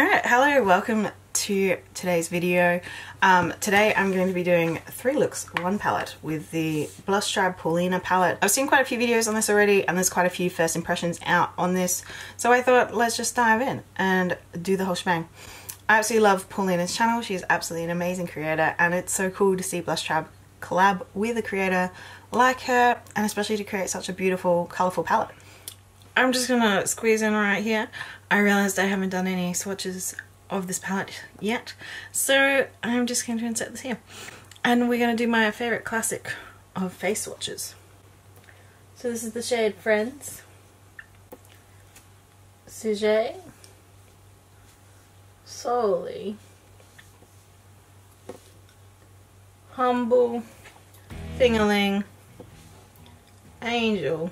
Alright, hello, welcome to today's video. Today I'm going to be doing three looks, one palette with the Blush Tribe Paulina palette. I've seen quite a few videos on this already and there's quite a few first impressions out on this, so I thought let's just dive in and do the whole shebang. I absolutely love Paulina's channel, she's absolutely an amazing creator and it's so cool to see Blush Tribe collab with a creator like her and especially to create such a beautiful, colourful palette. I'm just gonna squeeze in right here. I realized I haven't done any swatches of this palette yet, so I'm just going to insert this here. And we're gonna do my favorite classic of face swatches. So this is the shade Friends, Sujet, Solely, Humble, Fingerling, Angel,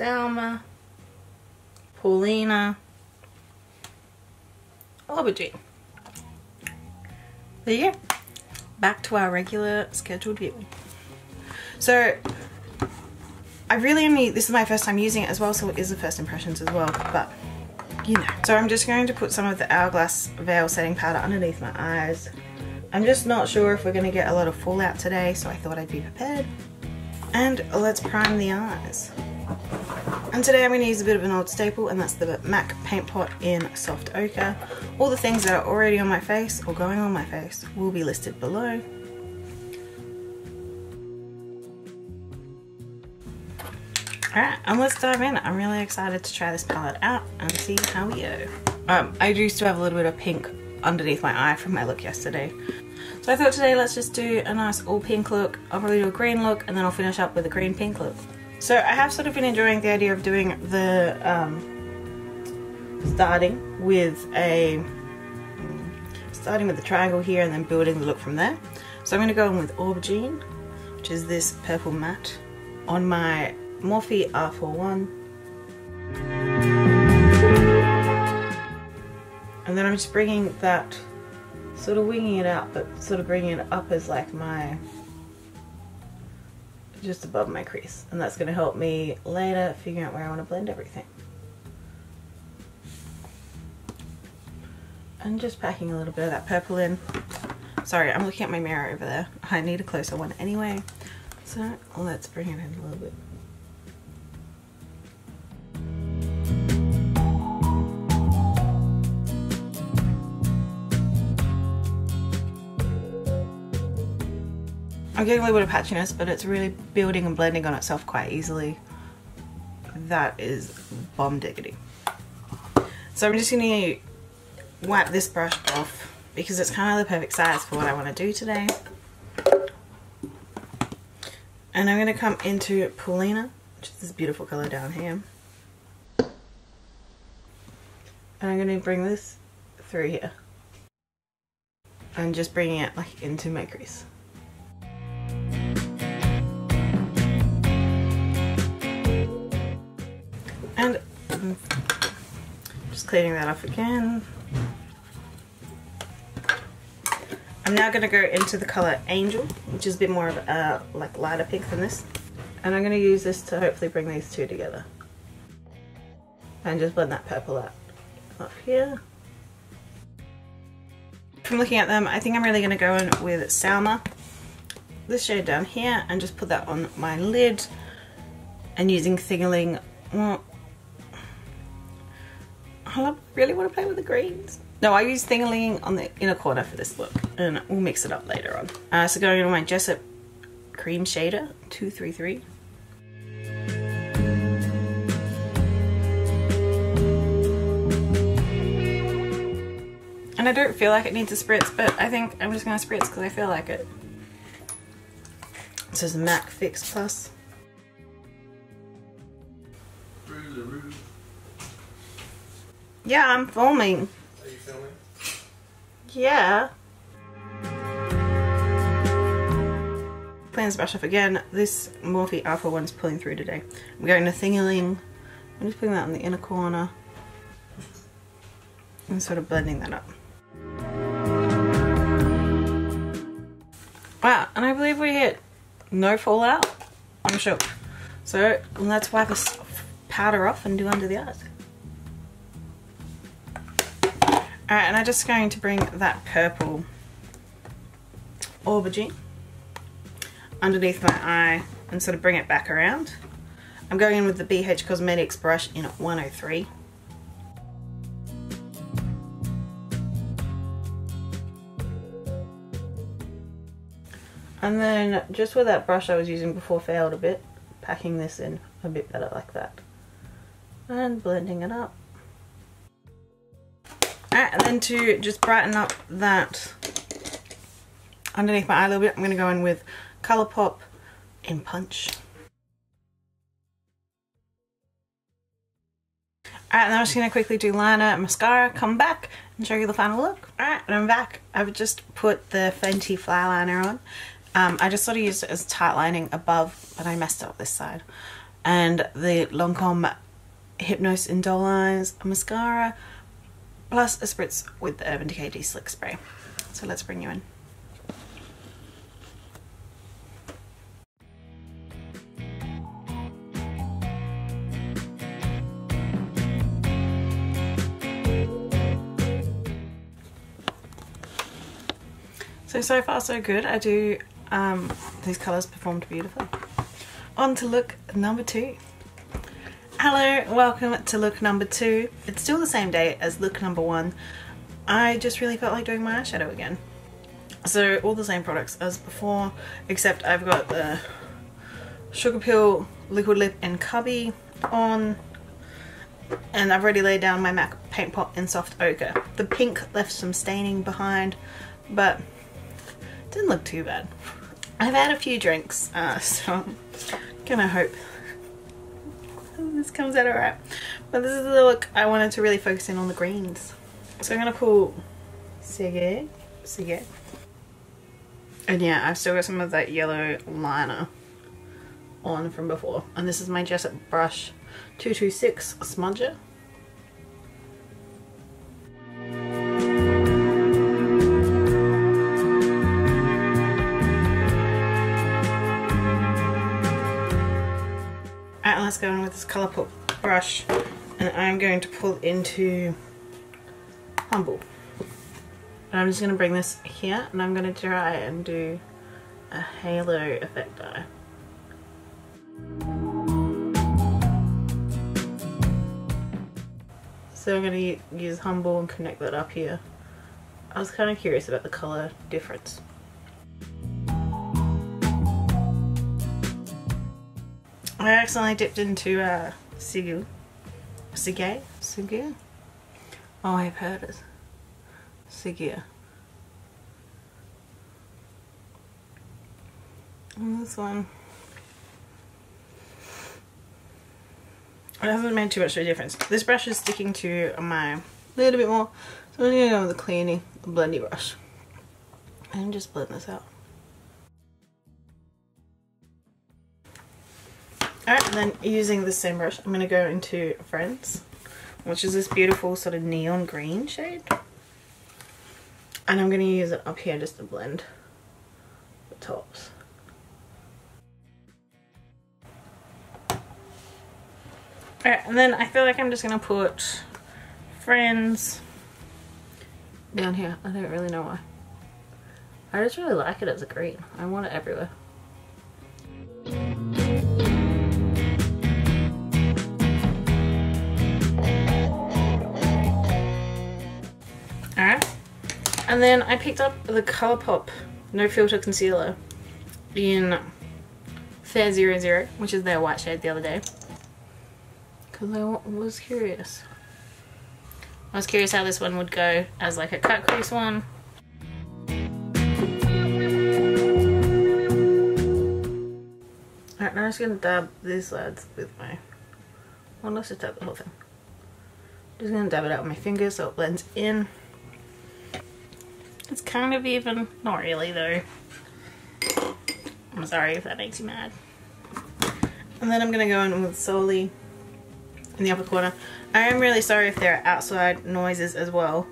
Salma, Paulina, Aubergine. There you go. Back to our regular scheduled viewing. So I really only, this is my first time using it as well, so it is the first impressions as well, but you know. So I'm just going to put some of the Hourglass Veil Setting Powder underneath my eyes. I'm just not sure if we're going to get a lot of fallout today, so I thought I'd be prepared. And let's prime the eyes. And today I'm going to use a bit of an old staple, and that's the MAC Paint Pot in Soft Ochre. All the things that are already on my face or going on my face will be listed below. Alright, and let's dive in. I'm really excited to try this palette out and see how we go. I used to have a little bit of pink underneath my eye from my look yesterday. So I thought today let's just do a nice all pink look. I'll probably do a green look and then I'll finish up with a green pink look. So I have sort of been enjoying the idea of doing the, starting with the triangle here and then building the look from there. So I'm going to go in with Aubergine, which is this purple matte, on my Morphe R41. And then I'm just bringing that, sort of winging it out, but sort of bringing it up as like my, just above my crease, and that's going to help me later figure out where I want to blend everything. And just packing a little bit of that purple in. Sorry, I'm looking at my mirror over there. I need a closer one anyway, so let's bring it in a little bit. I'm getting a little bit of patchiness, but it's really building and blending on itself quite easily. That is bomb diggity. So I'm just going to wipe this brush off because it's kind of the perfect size for what I want to do today. And I'm going to come into Paulina, which is this beautiful colour down here. And I'm going to bring this through here. And just bringing it like into my crease. And just cleaning that off again. I'm now going to go into the colour Angel, which is a bit more of a like lighter pink than this. And I'm going to use this to hopefully bring these two together. And just blend that purple out up here. From looking at them, I think I'm really going to go in with Salma, this shade down here, and just put that on my lid. And using Fingerling. I really want to play with the greens. No, I use Fingerling on the inner corner for this look and we'll mix it up later on. So going on my Jessup cream shader, 233. And I don't feel like it needs a spritz, but I think I'm just going to spritz because I feel like it. This is MAC Fix Plus. Yeah, I'm filming. Are you filming? Yeah. Clean this brush off again. This Morphe R41's pulling through today. I'm going to Fingerling. I'm just putting that on the inner corner and sort of blending that up. Wow, and I believe we hit no fallout. I'm shook. So let's wipe this powder off and do under the eyes. and I'm just going to bring that purple aubergine underneath my eye and sort of bring it back around. I'm going in with the BH Cosmetics brush in 103. And then just with that brush I was using before failed a bit, packing this in a bit better like that. And blending it up. Alright, and then to just brighten up that underneath my eye a little bit, I'm going to go in with Colourpop in Punch. Alright, and I'm just going to quickly do liner and mascara, come back and show you the final look. Alright, and I'm back. I've just put the Fenty Flower Liner on. I just sort of used it as tight lining above, but I messed up this side. And the Lancome Hypnose in Doll Eyes mascara, plus a spritz with the Urban Decay D-Slick Spray. So let's bring you in. So far so good. I do, these colours performed beautifully. On to look number two. Hello, welcome to look number two. It's still the same day as look number one. I just really felt like doing my eyeshadow again. So all the same products as before, except I've got the Sugar Pill Liquid Lip and Cubby on, and I've already laid down my MAC Paint Pot in Soft Ochre. The pink left some staining behind, but didn't look too bad. I've had a few drinks, so I'm gonna hope this comes out alright. But this is the look I wanted to really focus in on the greens. So I'm gonna pull Sigurd. And yeah, I've still got some of that yellow liner on from before. And this is my Jessup brush 226 smudger. Let's go in with this Colourpop brush, and I'm going to pull into Humble. And I'm just going to bring this here, and I'm going to try and do a halo effect eye. So I'm going to use Humble and connect that up here. I was kind of curious about the colour difference. I accidentally dipped into Sigurd? Oh, I've heard it. Sigurd. And this one. It hasn't made too much of a difference. This brush is sticking to my lid a bit more, so I'm going to go with the cleaning, the blendy brush, and just blend this out. Alright, and then using the same brush, I'm going to go into Friends, which is this beautiful sort of neon green shade. And I'm going to use it up here just to blend the tops. Alright, and then I feel like I'm just going to put Friends down here. I don't really know why. I just really like it as a green. I want it everywhere. Alright, and then I picked up the Colourpop No Filter Concealer in Fair 00, which is their white shade, the other day, because I was curious. I was curious how this one would go as like a cut crease one. Alright, now I'm just going to dab these sides with my, well, let's just dab the whole thing. Just going to dab it out with my fingers so it blends in. It's kind of even, not really though. I'm sorry if that makes you mad. And then I'm going to go in with Soli in the upper corner. I am really sorry if there are outside noises as well.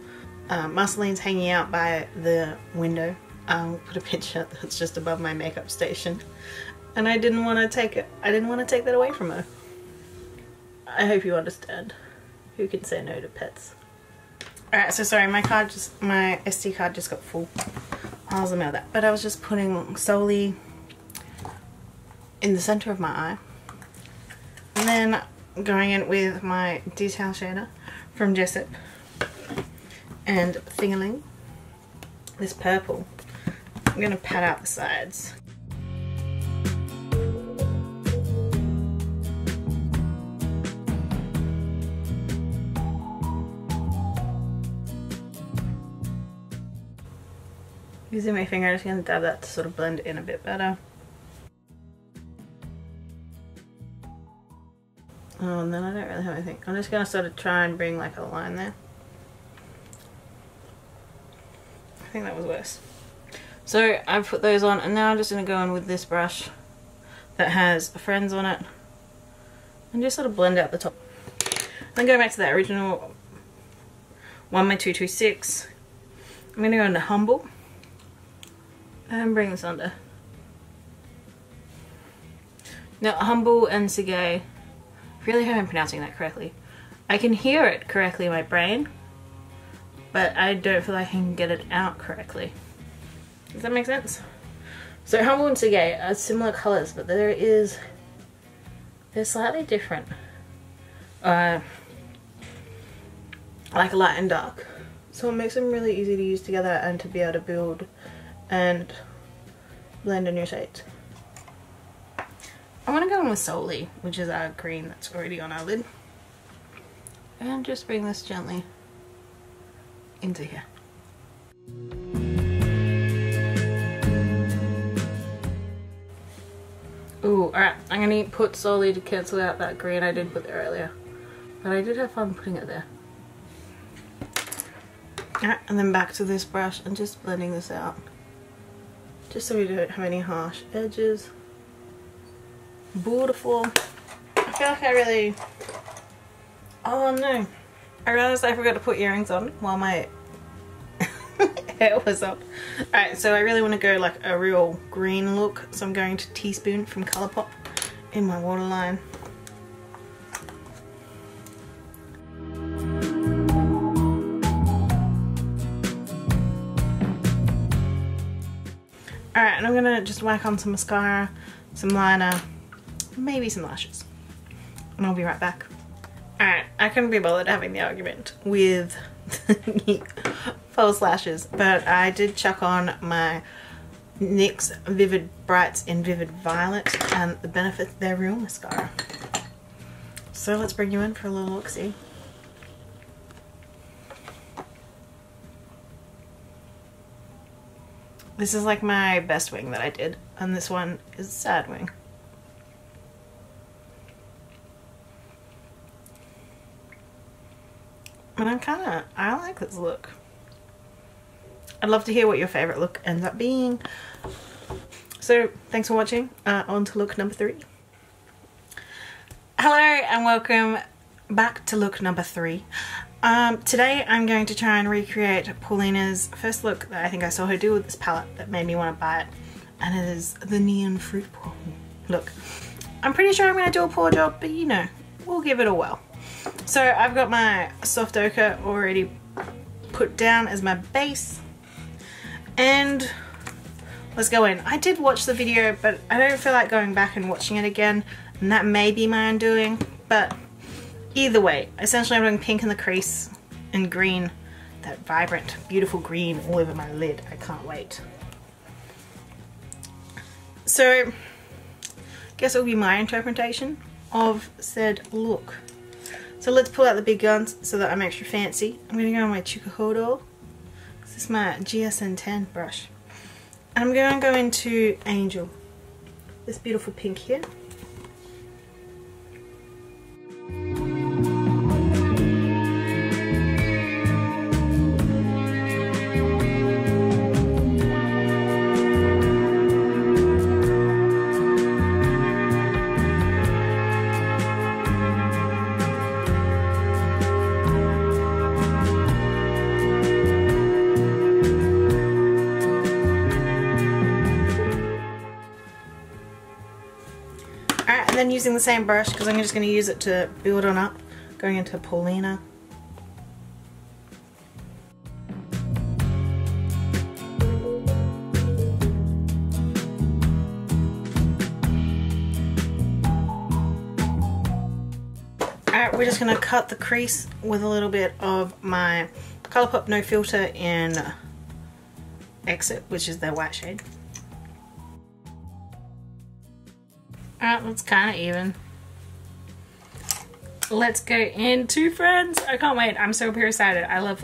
Marceline's hanging out by the window. I'll put a picture that's just above my makeup station. And I didn't want to take it. I didn't want to take that away from her. I hope you understand. Who can say no to pets? Alright, so sorry, my SD card just got full. I was in the middle of that. But I was just putting solely in the center of my eye. And then going in with my detail shader from Jessup and Thingaling. This purple. I'm going to pat out the sides. Using my finger, I'm just going to dab that to sort of blend in a bit better. Oh, and then I don't really have anything. I'm just going to sort of try and bring like a line there. I think that was worse. So I've put those on, and now I'm just going to go in with this brush that has Friends on it and just sort of blend out the top. Then go back to that original 1x226. I'm going to go into Humble and bring this under. Now Humble and Segay, I really hope I'm pronouncing that correctly. I can hear it correctly in my brain, but I don't feel like I can get it out correctly. Does that make sense? So Humble and Segay are similar colours, but they're slightly different. Like light and dark. So it makes them really easy to use together and to be able to build and blend in your shades. I want to go in with Soli, which is our green that's already on our lid. And just bring this gently into here. Ooh, alright, I'm going to put Soli to cancel out that green I did put there earlier. But I did have fun putting it there. Alright, and then back to this brush and just blending this out. Just so we don't have any harsh edges. Beautiful. I feel like I really... Oh no. I realised I forgot to put earrings on while my hair was up. Alright, so I really want to go like a real green look. So I'm going to Teaspoon from Colourpop in my waterline. Alright, and I'm going to just whack on some mascara, some liner, maybe some lashes. And I'll be right back. Alright, I couldn't be bothered having the argument with false lashes, but I did chuck on my NYX Vivid Brights in Vivid Violet and the Benefit, their real mascara. So let's bring you in for a little look-see. This is like my best wing that I did, and this one is sad wing. But I like this look. I'd love to hear what your favourite look ends up being. So thanks for watching, on to look number 3. Hello and welcome back to look number 3. Today I'm going to try and recreate Paulina's first look that I think I saw her do with this palette that made me want to buy it, and it is the Neon Fruit Paw look. I'm pretty sure I'm going to do a poor job, but you know, we'll give it a whirl. So I've got my soft ochre already put down as my base, and let's go in. I did watch the video, but I don't feel like going back and watching it again, and that may be my undoing, but either way, essentially I'm doing pink in the crease and green, that vibrant, beautiful green all over my lid. I can't wait. So I guess it'll be my interpretation of said look. So let's pull out the big guns so that I'm extra fancy. I'm going to go on my Chikuhodo. This is my GSN 10 brush. And I'm going to go into Angel. This beautiful pink here. Then using the same brush, because I'm just going to use it to build on up, going into Paulina Alright, we're just going to cut the crease with a little bit of my Colourpop No Filter in Exit, which is their white shade. Alright, that's kind of even. Let's go into Friends. I can't wait. I'm so pure-sighted. I'm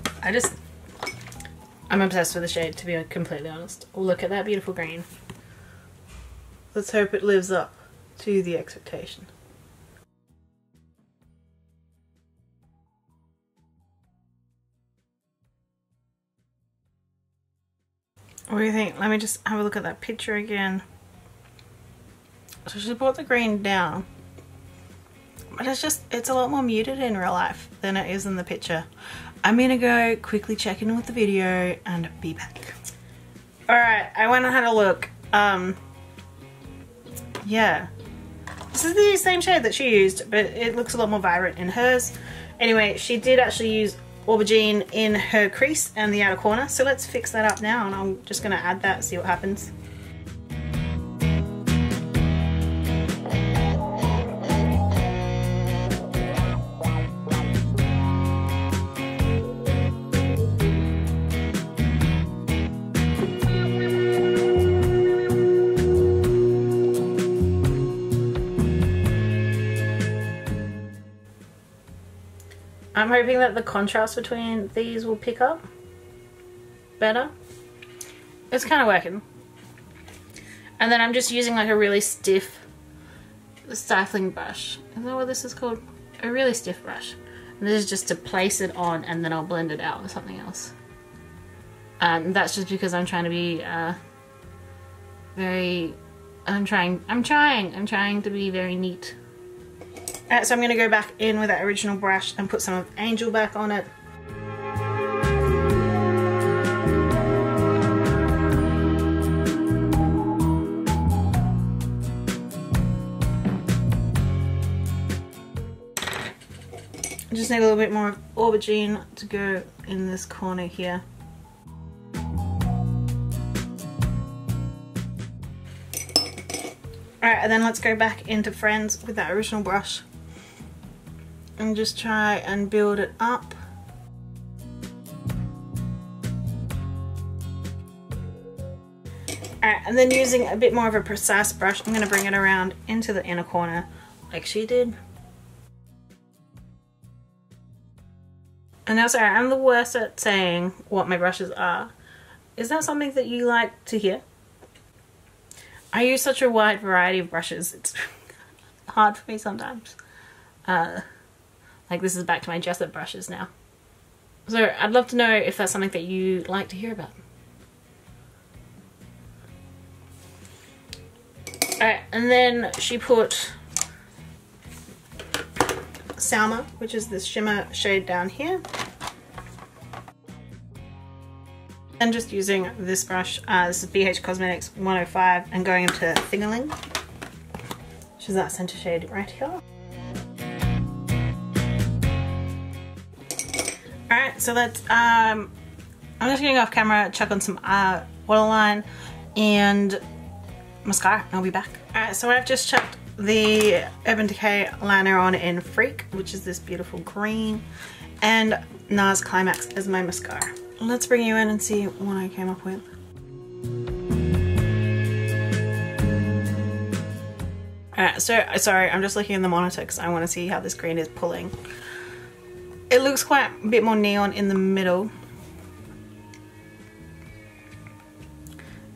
obsessed with the shade, to be completely honest. Look at that beautiful green. Let's hope it lives up to the expectation. What do you think? Let me just have a look at that picture again. So she brought the green down. But it's just, it's a lot more muted in real life than it is in the picture. I'm gonna go quickly check in with the video and be back. Alright, I went and had a look. Yeah. This is the same shade that she used, but it looks a lot more vibrant in hers. Anyway, she did actually use Aubergine in her crease and the outer corner, so let's fix that up now, and I'm just gonna add that and see what happens. I'm hoping that the contrast between these will pick up better. It's kind of working. And then I'm just using like a really stiff stifling brush. Is that what this is called? A really stiff brush. And this is just to place it on, and then I'll blend it out with something else. That's just because I'm trying to be I'm trying to be very neat. Alright, so I'm going to go back in with that original brush and put some of Angel back on it. I just need a little bit more of Aubergine to go in this corner here. Alright, and then let's go back into Friends with that original brush. And just try and build it up. Alright, and then using a bit more of a precise brush, I'm going to bring it around into the inner corner like she did. And now, sorry, I'm the worst at saying what my brushes are. Is that something that you like to hear? I use such a wide variety of brushes, it's hard for me sometimes. Like this is back to my Jessup brushes now. So I'd love to know if that's something that you like to hear about. Alright, and then she put Salma, which is this shimmer shade down here. And just using this brush, this is BH Cosmetics 105, and going into Thingaling, which is that center shade right here. Alright, so let's, I'm just going to go off camera, chuck on some waterline and mascara, and I'll be back. Alright, so I've just chucked the Urban Decay liner on in Freak, which is this beautiful green, and NARS Climax as my mascara. Let's bring you in and see what I came up with. Alright, so, sorry, I'm just looking in the monitor because I want to see how this green is pulling. It looks quite a bit more neon in the middle.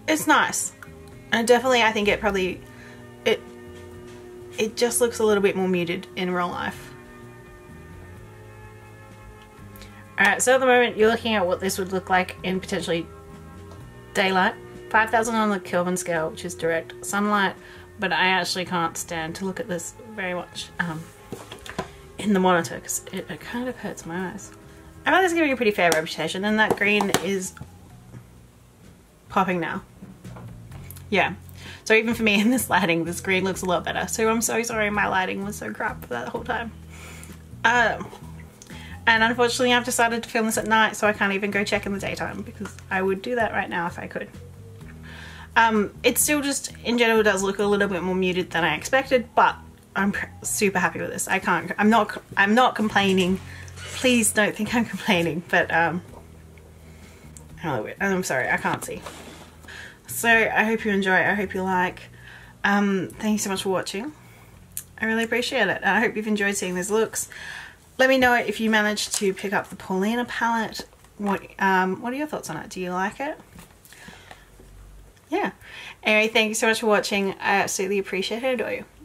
It's nice. And definitely I think it probably, it just looks a little bit more muted in real life. Alright, so at the moment you're looking at what this would look like in potentially daylight. 5,000 on the Kelvin scale, which is direct sunlight, but I actually can't stand to look at this very much. In the monitor because it kind of hurts my eyes. I think it's giving a pretty fair reputation, and that green is popping now. Yeah, so even for me in this lighting, this green looks a lot better. So I'm so sorry my lighting was so crap for that whole time. And unfortunately I've decided to film this at night, so I can't even go check in the daytime because I would do that right now if I could. It still just in general does look a little bit more muted than I expected, but I'm super happy with this. I can't, I'm not complaining. Please don't think I'm complaining, but I'm sorry, I can't see. So I hope you enjoy, I hope you like. Thank you so much for watching. I really appreciate it. I hope you've enjoyed seeing these looks. Let me know if you managed to pick up the Paulina palette. What are your thoughts on it? Do you like it? Yeah. Anyway, thank you so much for watching. I absolutely appreciate it. I adore you.